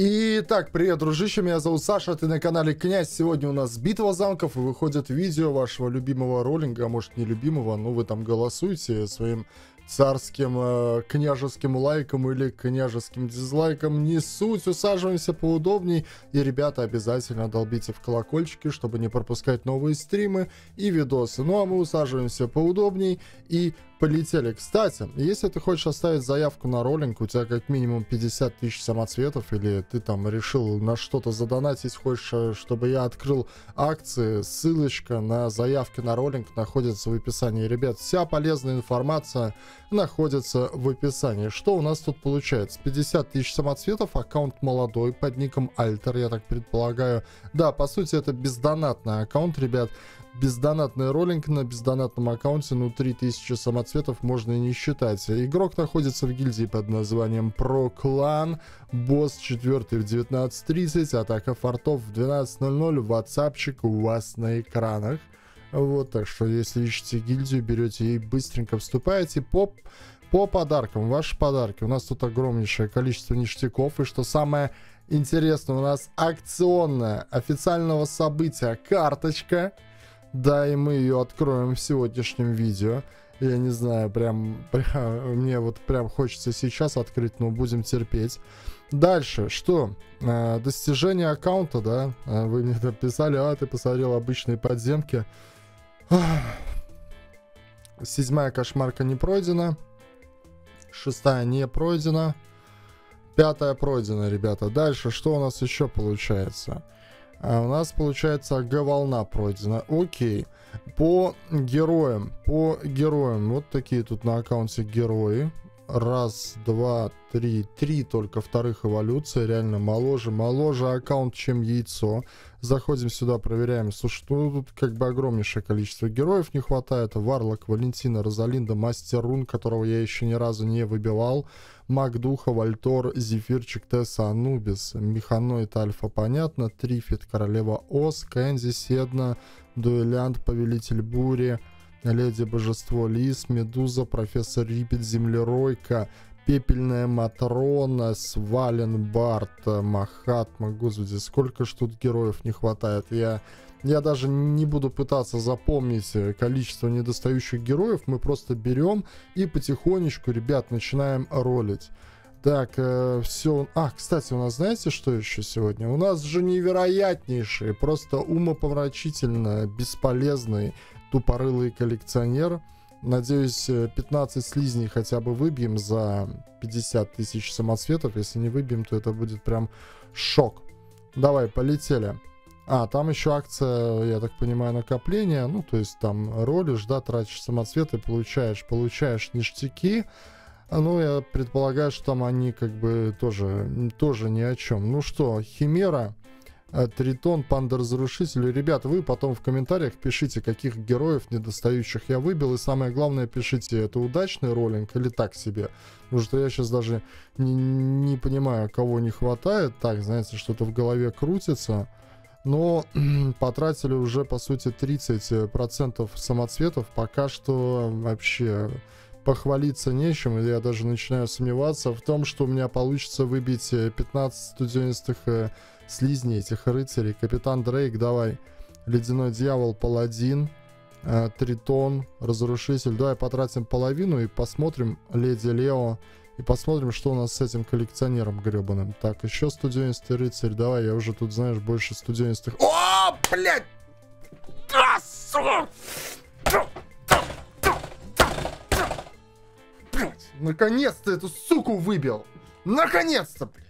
Итак, привет, дружище, меня зовут Саша, ты на канале Князь. Сегодня у нас битва замков, и выходит видео вашего любимого роллинга, а может не любимого, но вы там голосуете своим царским княжеским лайком или княжеским дизлайком. Не суть, усаживаемся поудобней. И, ребята, обязательно долбите в колокольчики, чтобы не пропускать новые стримы и видосы. Ну, а мы усаживаемся поудобней и полетели. Кстати, если ты хочешь оставить заявку на роллинг, у тебя как минимум 50 тысяч самоцветов, или ты там решил на что-то задонатить, хочешь, чтобы я открыл акции, ссылочка на заявки на роллинг находится в описании. Ребят, вся полезная информация находится в описании. Что у нас тут получается? 50 тысяч самоцветов, аккаунт молодой под ником Alter, я так предполагаю. Да, по сути, это бездонатный аккаунт, ребят. Бездонатный роллинг на бездонатном аккаунте, ну, 3000 самоцветов можно и не считать. Игрок находится в гильдии под названием Про Клан. Босс 4 в 19:30, атака фортов в 12:00, ватсапчик у вас на экранах. Вот, так что, если ищете гильдию, берете и быстренько вступаете. По подаркам, ваши подарки. У нас тут огромнейшее количество ништяков, и что самое интересное, у нас акционная официального события карточка. Да, и мы ее откроем в сегодняшнем видео. Я не знаю, прям мне вот прям хочется сейчас открыть, но будем терпеть. Дальше, что? Достижение аккаунта, да? Вы мне там писали, а ты посмотрел обычные подземки. Седьмая кошмарка не пройдена. Шестая не пройдена. Пятая пройдена, ребята. Дальше, что у нас еще получается? А у нас получается Г-волна пройдена. Окей. По героям. Вот такие тут на аккаунте герои. Раз, два, три. Три только вторых эволюции. Реально моложе аккаунт, чем яйцо. Заходим сюда, проверяем. Слушай, ну тут как бы огромнейшее количество героев не хватает. Варлок, Валентина, Розалинда, Мастер Рун, которого я еще ни разу не выбивал. Мак Духа, Вальтор, Зефирчик, Тесса, Анубис, Механоид Альфа, понятно. Трифид, Королева Ос, Кэнзи, Седна, Дуэлянт, Повелитель Бури, Леди Божество Лис, Медуза, Профессор Рипет, Землеройка, Пепельная Матрона, Свален Барт, Махатма. Господи, сколько ж тут героев не хватает. Я даже не буду пытаться запомнить количество недостающих героев. Мы просто берем и потихонечку, ребят, начинаем ролить. Так, все. А, кстати, у нас, знаете, что еще сегодня? У нас же невероятнейший, просто умопомрачительно бесполезный тупорылый коллекционер. Надеюсь, 15 слизней хотя бы выбьем за 50 тысяч самоцветов. Если не выбьем, то это будет прям шок. Давай, полетели. А, там еще акция, я так понимаю, накопления. Ну, то есть там ролишь, да, тратишь самоцветы, получаешь ништяки. Ну, я предполагаю, что там они как бы тоже ни о чем. Ну что, Химера, Тритон, Панда-разрушитель. Ребят, вы потом в комментариях пишите, каких героев недостающих я выбил. И самое главное, пишите, это удачный роллинг или так себе. Потому что я сейчас даже не понимаю, кого не хватает. Так, знаете, что-то в голове крутится. Но потратили уже, по сути, 30% самоцветов. Пока что вообще похвалиться нечем. Я даже начинаю сомневаться в том, что у меня получится выбить 15 студенистых слизней, этих рыцарей. Капитан Дрейк, давай. Ледяной дьявол, паладин. Тритон, разрушитель. Давай потратим половину и посмотрим Леди Лео. И посмотрим, что у нас с этим коллекционером гребаным. Так, еще студенистый рыцарь. Давай, я уже тут, знаешь, больше студенистых. О, блядь! Блядь, наконец-то эту суку выбил! Наконец-то, блядь!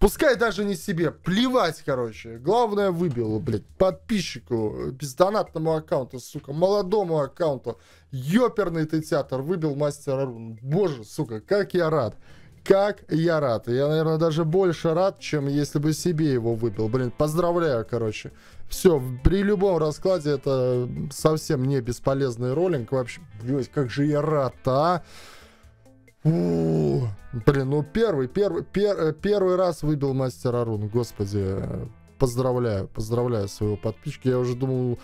Пускай даже не себе, плевать, короче. Главное, выбило, блядь, подписчику, бездонатному аккаунту, сука, молодому аккаунту. Ёперный ты театр, выбил Мастера Руна. Боже, сука, как я рад. Как я рад. Я, наверное, даже больше рад, чем если бы себе его выбил. Блин, поздравляю, короче. Все, при любом раскладе это совсем не бесполезный роллинг. Вообще, блядь, как же я рад-то, а? Блин, ну первый раз выбил Мастера Рун, господи, поздравляю своего подписчика. Я уже думал,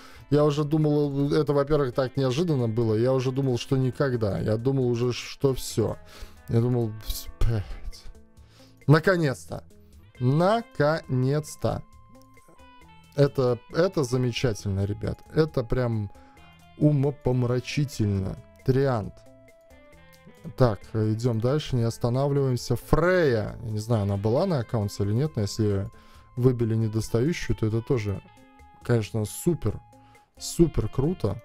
это, во-первых, так неожиданно было, я уже думал, что никогда, я думал уже, что все, я думал, наконец-то, Наконец-то. Это замечательно, ребят. Это прям умопомрачительно. Триант. Так, идем дальше, не останавливаемся. Фрея. Я не знаю, она была на аккаунте или нет, но если выбили недостающую, то это тоже, конечно, супер. Супер круто.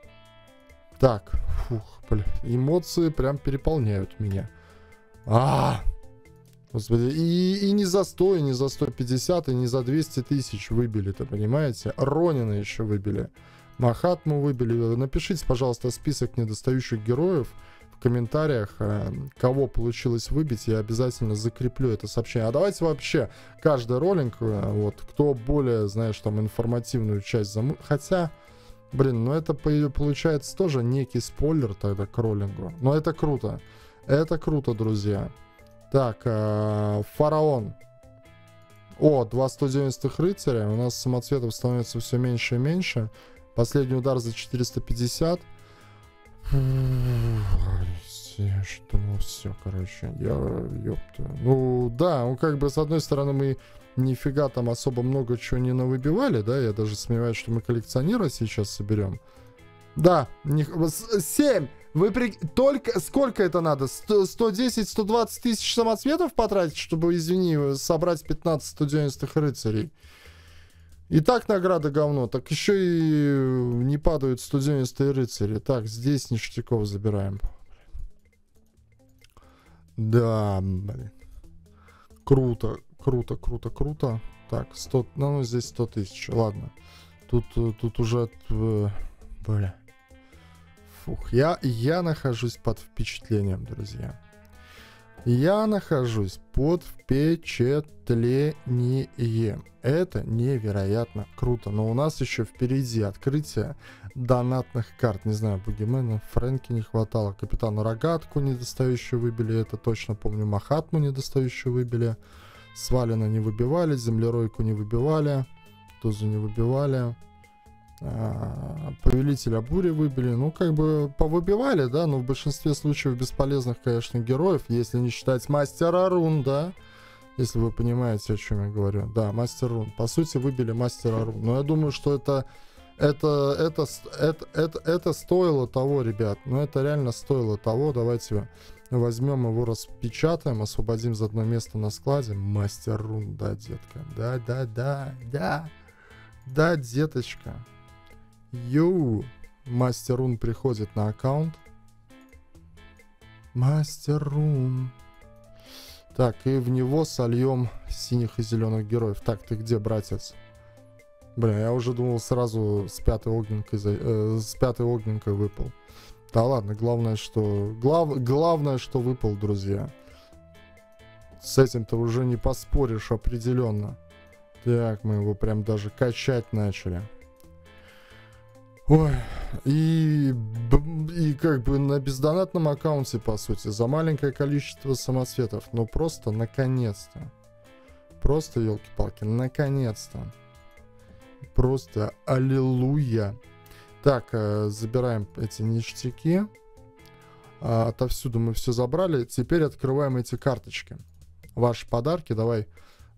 Так, фух, блин, эмоции прям переполняют меня. Господи, и не за 100, и не за 150, и не за 200 тысяч выбили-то, понимаете? Ронина еще выбили. Махатму выбили. Напишите, пожалуйста, список недостающих героев в комментариях, кого получилось выбить. Я обязательно закреплю это сообщение. А давайте вообще каждый роллинг, вот, кто более, знаешь, там, информативную часть замутит. Хотя... Блин, ну это получается тоже некий спойлер тогда к роллингу. Но это круто. Это круто, друзья. Так, фараон. О, 2 190-х рыцаря. У нас самоцветов становится все меньше и меньше. Последний удар за 450. Что, все, короче. Я, ёпта. Ну, да, он как бы, с одной стороны, мы... Нифига там особо много чего не навыбивали, да? Я даже сомневаюсь, что мы коллекционера сейчас соберем. Да, 7! Вы только... Сколько это надо? 110-120 тысяч самоцветов потратить, чтобы, извини, собрать 15 190-х рыцарей? И так награда говно, так еще и не падают 190-е рыцари. Так, здесь ништяков забираем. Да, блин. Круто. Круто, круто, круто. Так, 100... Ну, здесь 100 тысяч. Ладно. Тут уже... Бля. Фух. Я нахожусь под впечатлением, друзья. Я нахожусь под впечатлением. Это невероятно круто. Но у нас еще впереди открытие донатных карт. Не знаю, Бугимена, Фрэнки не хватало. Капитану Рогатку недостающую выбили. Это точно помню. Махатму недостающую выбили. Свалена не выбивали, землеройку не выбивали, Тузу не выбивали, повелителя бури выбили. Ну, как бы повыбивали, да, но в большинстве случаев бесполезных, конечно, героев, если не считать мастера рун, да, если вы понимаете, о чем я говорю. Да, мастер рун. По сути, выбили мастера рун. Но я думаю, что это стоило того, ребят. Но это реально стоило того. Давайте... Возьмем его, распечатаем, освободим за одно место на складе. Мастер рун, да, детка. Да. Да, деточка. Йоу. Мастер рун приходит на аккаунт. Мастер рун. Так, и в него сольем синих и зеленых героев. Так, ты где, братец? Бля, я уже думал, сразу с пятой огненкой выпал. Да ладно, главное, что выпал, друзья. С этим-то уже не поспоришь определенно. Так, мы его прям даже качать начали. Ой, и как бы на бездонатном аккаунте, по сути, за маленькое количество самоцветов. Но просто наконец-то. Просто, елки-палки, наконец-то. Просто аллилуйя. Так, забираем эти ништяки. Отовсюду мы все забрали. Теперь открываем эти карточки. Ваши подарки. Давай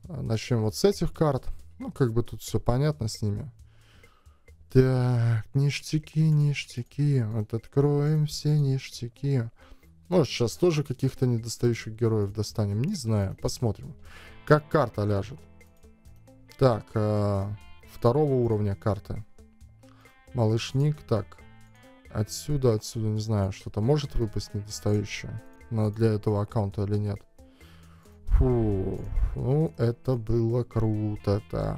начнем вот с этих карт. Ну, как бы тут все понятно с ними. Так, ништяки. Вот откроем все ништяки. Может, сейчас тоже каких-то недостающих героев достанем. Не знаю. Посмотрим, как карта ляжет. Так, второго уровня карты. Малышник, так. Отсюда, не знаю, что-то может выпасть недостающее. Но для этого аккаунта или нет. Фу, ну это было круто. Так,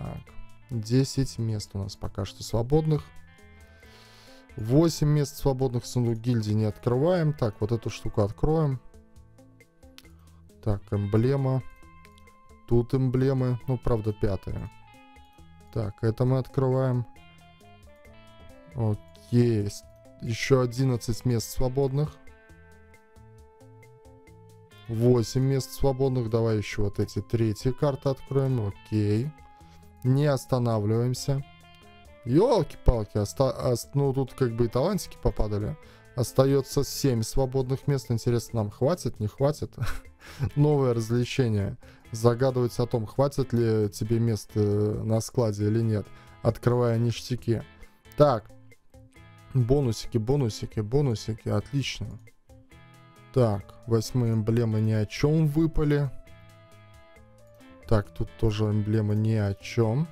10 мест у нас пока что свободных. 8 мест свободных. Сундук гильдии не открываем. Так, вот эту штуку откроем. Так, эмблема. Тут эмблемы, ну правда 5-я. Так, это мы открываем. Окей, еще 11 мест свободных. 8 мест свободных. Давай еще вот эти 3 карты откроем. Окей. Не останавливаемся. Ёлки-палки, ну тут как бы и талантики попадали. Остается 7 свободных мест. Интересно, нам хватит, не хватит? Новое развлечение. Загадывать о том, хватит ли тебе места на складе или нет, открывая ништяки. Так. Бонусики, бонусики, бонусики. Отлично. Так. 8 эмблемы ни о чем выпали. Так, тут тоже эмблема ни о чем.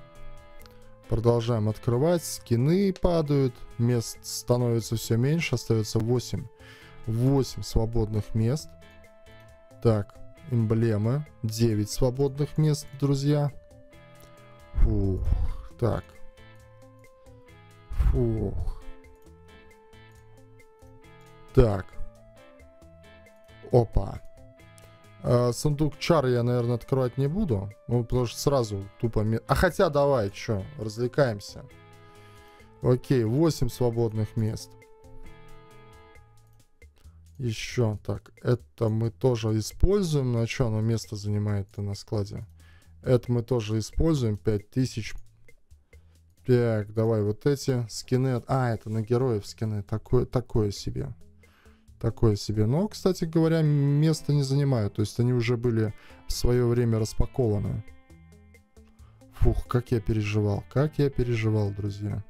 Продолжаем открывать. Скины падают. Мест становится все меньше. Остается 8. 8 свободных мест. Так, эмблемы. 9 свободных мест, друзья. Фух. Так. Фух. Так. Опа. Сундук чар я, наверное, открывать не буду. Ну, потому что сразу тупо... А хотя давай, чё, развлекаемся. Окей, 8 свободных мест. Еще так. Это мы тоже используем. На чё оно место занимает-то на складе? Это мы тоже используем. 5000. Так, давай вот эти скины. А, это на героев скины. Такое себе. Такое себе. Но, кстати говоря, места не занимают. То есть они уже были в свое время распакованы. Фух, как я переживал. Как я переживал, друзья.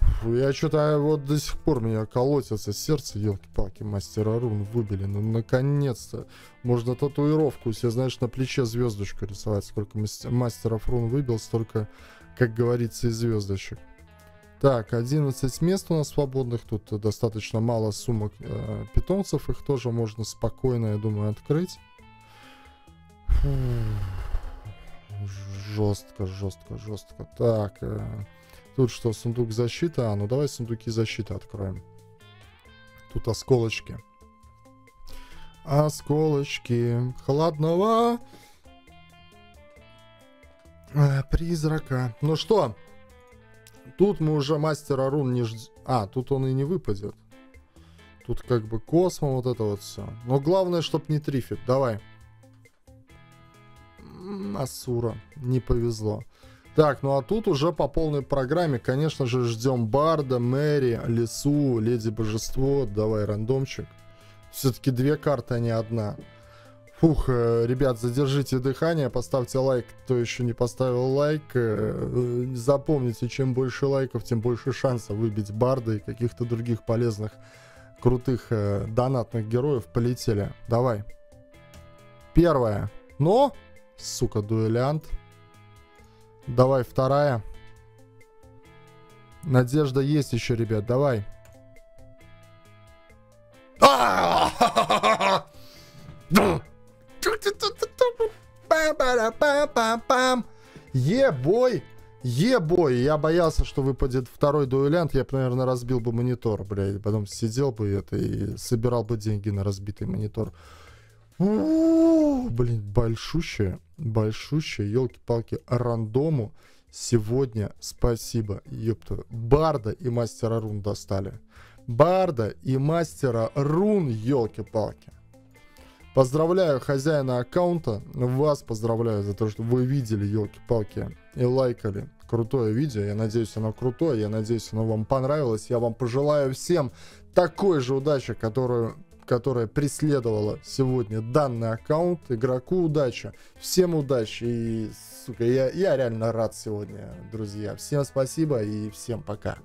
Фу, я что-то вот до сих пор меня колотится сердце. Елки-палки, Мастера Рун выбили. Ну, наконец-то. Можно татуировку. Все, знаешь, на плече звездочку рисовать. Сколько Мастеров Рун выбил, столько, как говорится, и звездочек. Так, 11 мест у нас свободных. Тут достаточно мало сумок питомцев. Их тоже можно спокойно, я думаю, открыть. Фу. Жестко, жестко, жестко. Так, тут что, сундук защиты? А, ну давай сундуки защиты откроем. Тут осколочки. Осколочки хладного призрака. Ну что? Тут мы уже Мастера Рун не ждем. А, тут он и не выпадет. Тут как бы космо, вот это вот все. Но главное, чтоб не Трифид. Давай. Асура. Не повезло. Так, ну а тут уже по полной программе, конечно же, ждем Барда, Мэри, Лису, Леди Божество. Давай, рандомчик. Все-таки 2 карты, а не одна. Фух, ребят, задержите дыхание, поставьте лайк, кто еще не поставил лайк. Запомните, чем больше лайков, тем больше шансов выбить Барда и каких-то других полезных, крутых, донатных героев. Полетели. Давай. Первая. Но, сука, дуэлянт. Давай, вторая. Надежда есть еще, ребят, давай. Е-бой! Е-бой! Я боялся, что выпадет второй дуэлянт. Я бы, наверное, разбил бы монитор, блядь. Потом сидел бы это и собирал бы деньги на разбитый монитор. Блин, большущая, большущая, елки-палки, рандому сегодня спасибо. Ёпта. Барда и Мастера Рун достали. Барда и Мастера Рун, елки-палки. Поздравляю хозяина аккаунта, вас поздравляю за то, что вы видели, елки-палки, и лайкали. Крутое видео, я надеюсь, оно крутое, я надеюсь, оно вам понравилось. Я вам пожелаю всем такой же удачи, которая преследовала сегодня данный аккаунт. Игроку удачи, всем удачи. И, сука, я реально рад сегодня, друзья. Всем спасибо и всем пока.